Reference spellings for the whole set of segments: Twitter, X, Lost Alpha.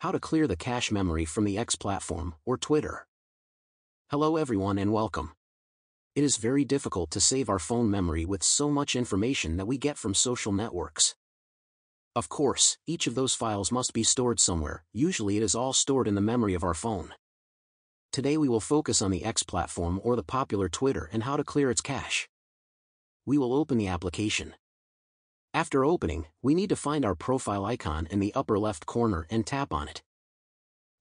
How to clear the cache memory from the X platform or Twitter. Hello everyone and welcome. It is very difficult to save our phone memory with so much information that we get from social networks. Of course, each of those files must be stored somewhere, usually it is all stored in the memory of our phone. Today we will focus on the X platform or the popular Twitter and how to clear its cache. We will open the application. After opening, we need to find our profile icon in the upper left corner and tap on it.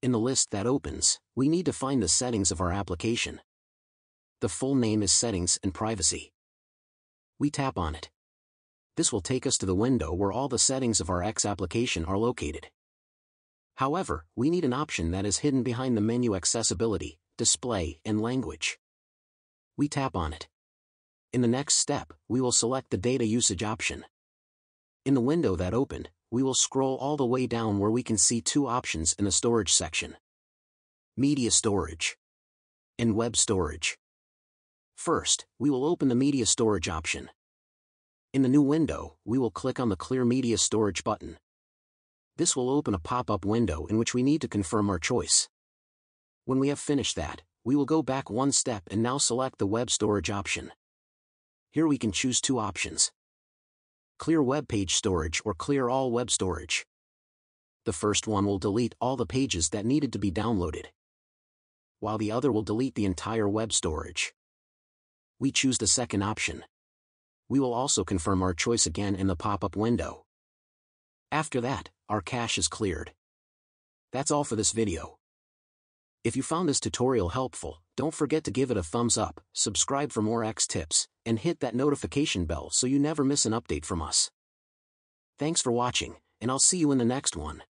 In the list that opens, we need to find the settings of our application. The full name is Settings and Privacy. We tap on it. This will take us to the window where all the settings of our X application are located. However, we need an option that is hidden behind the menu Accessibility, Display, and Language. We tap on it. In the next step, we will select the Data Usage option. In the window that opened, we will scroll all the way down where we can see two options in the storage section. Media storage and web storage. First, we will open the media storage option. In the new window, we will click on the Clear Media Storage button. This will open a pop-up window in which we need to confirm our choice. When we have finished that, we will go back one step and now select the web storage option. Here we can choose two options. Clear web page storage or clear all web storage. The first one will delete all the pages that needed to be downloaded, while the other will delete the entire web storage. We choose the second option. We will also confirm our choice again in the pop-up window. After that, our cache is cleared. That's all for this video. If you found this tutorial helpful, don't forget to give it a thumbs up, subscribe for more X tips, and hit that notification bell so you never miss an update from us. Thanks for watching, and I'll see you in the next one.